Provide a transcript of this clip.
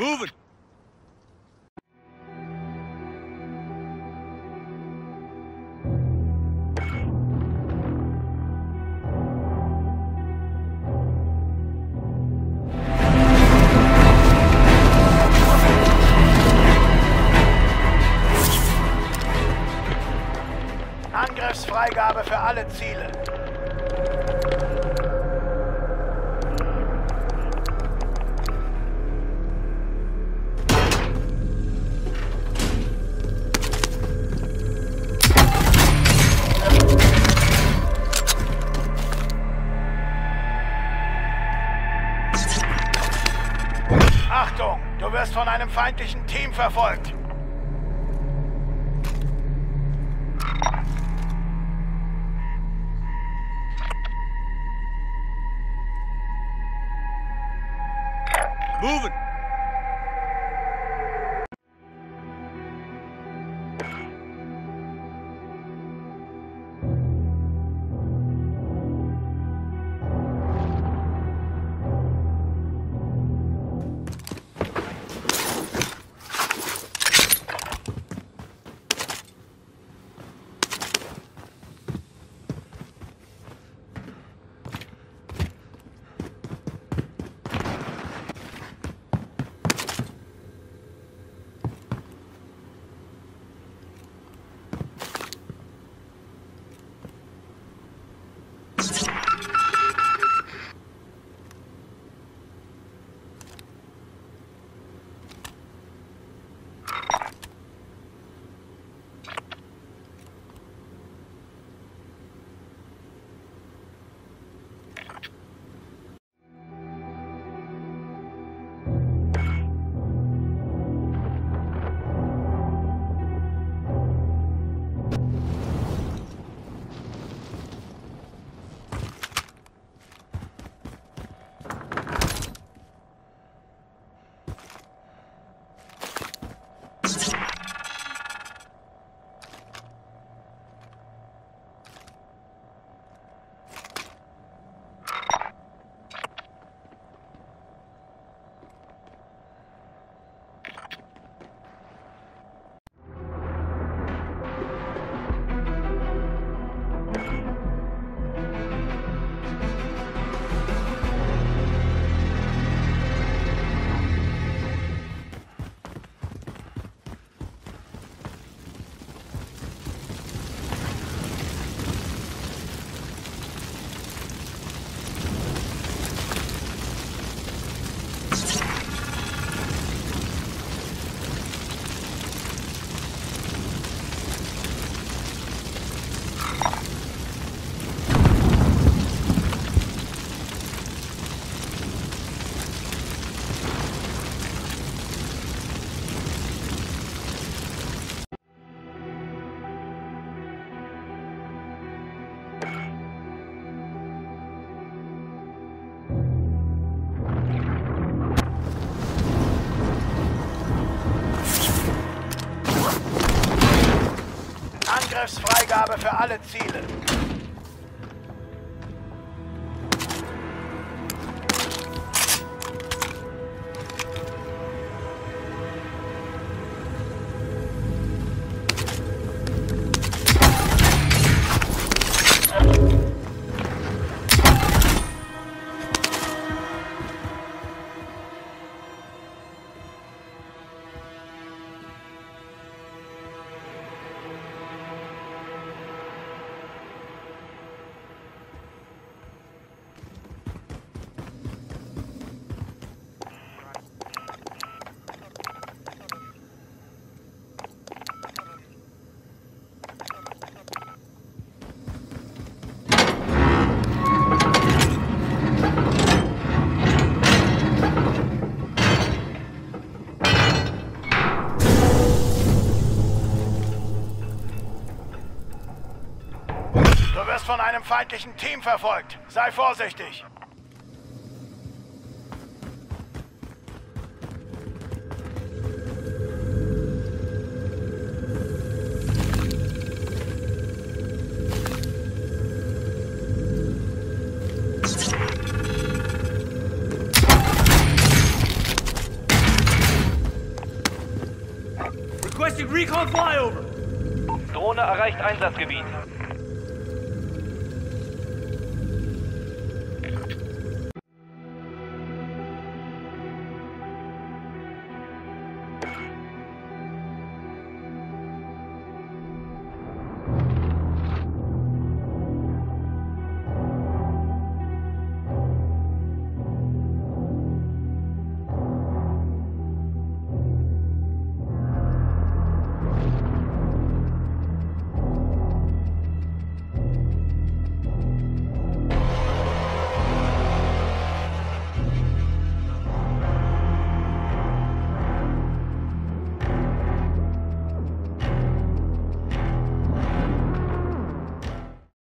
Moving. Angriffsfreigabe für alle Ziele. Achtung, du wirst von einem feindlichen Team verfolgt. Moving. Angriffsfreigabe für alle Ziele. Von einem feindlichen Team verfolgt. Sei vorsichtig. Drone erreicht Einsatzgebiet.